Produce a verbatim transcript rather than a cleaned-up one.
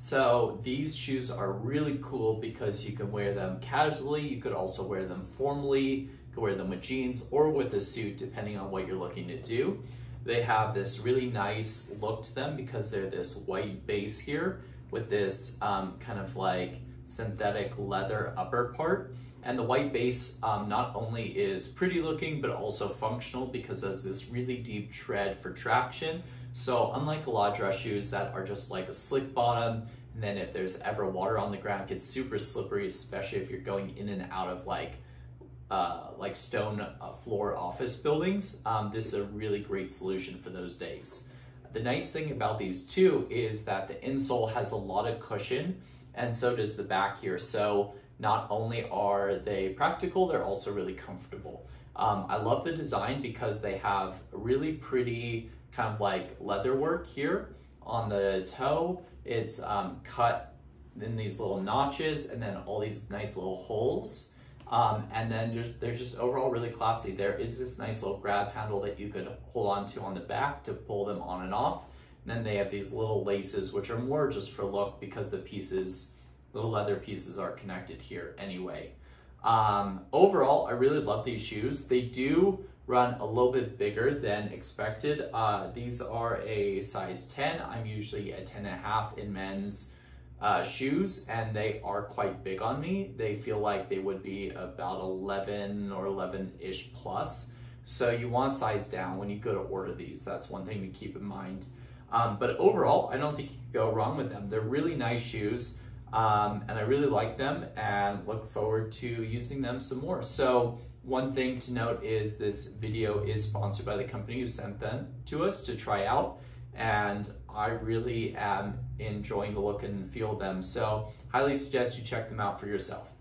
So these shoes are really cool because you can wear them casually, you could also wear them formally, you could wear them with jeans or with a suit depending on what you're looking to do. They have this really nice look to them because they're this white base here with this um, kind of like synthetic leather upper part. And the white base um, not only is pretty looking but also functional because there's this really deep tread for traction. So unlike a lot of dress shoes that are just like a slick bottom, and then if there's ever water on the ground, it gets super slippery, especially if you're going in and out of like uh, like stone floor office buildings, um, this is a really great solution for those days. The nice thing about these too is that the insole has a lot of cushion and so does the back here. So not only are they practical, they're also really comfortable. Um, I love the design because they have really pretty kind of like leather work here on the toe. It's um, cut in these little notches and then all these nice little holes. Um, and then just, they're just overall really classy. There is this nice little grab handle that you could hold on to on the back to pull them on and off. And then they have these little laces, which are more just for look because the pieces, little leather pieces are connected here anyway. Um, overall, I really love these shoes. They do run a little bit bigger than expected. Uh, these are a size ten. I'm usually a ten and a half in men's uh, shoes, and they are quite big on me. They feel like they would be about eleven or eleven-ish plus. So you want to size down when you go to order these. That's one thing to keep in mind. Um, but overall, I don't think you could go wrong with them. They're really nice shoes, um, and I really like them and look forward to using them some more. So one thing to note is this video is sponsored by the company who sent them to us to try out, and I really am enjoying the look and feel of them. So highly suggest you check them out for yourself.